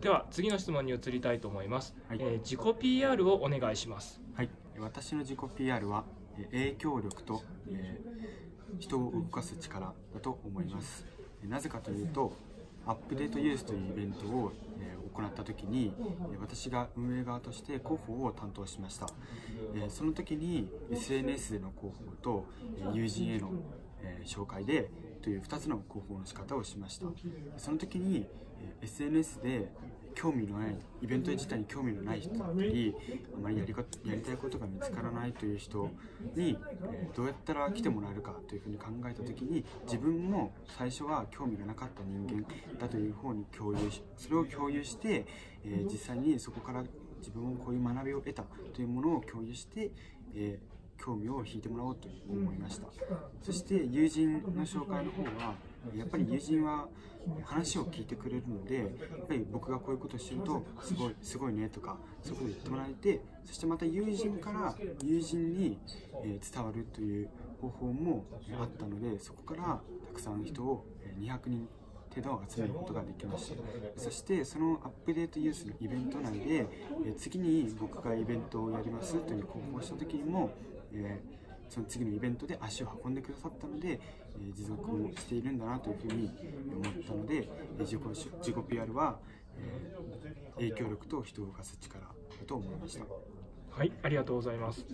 では次の質問に移りたいと思います。はい、自己 PR をお願いします。はい、私の自己 PR は影響力と、人を動かす力だと思います。なぜかというと、アップデートユースというイベントを行った時に、私が運営側として広報を担当しました。その時に SNS での広報と友人への紹介でという2つの広報の仕方をしました。その時に SNS で興味のないイベント自体に興味のない人だったり、あまりやりたいことが見つからないという人にどうやったら来てもらえるかというふうに考えた時に、自分も最初は興味がなかった人間だという方にそれを共有して実際にそこから自分もこういう学びを得たというものを共有して興味を引いてもらおうと思いました。そして友人の紹介の方は、やっぱり友人は話を聞いてくれるので、やっぱり僕がこういうことをしてるとすごいねとか、そういうことを言ってもらえて、そしてまた友人から友人に伝わるという方法もあったので、そこからたくさん人を200人程度集めることができました。そしてそのアップデートユースのイベント内で、次に僕がイベントをやりますという広報をした時にも、その次のイベントで足を運んでくださったので、持続をしているんだなというふうに思ったので、自己 PR は、影響力と人を動かす力だと思いました。はい、ありがとうございます。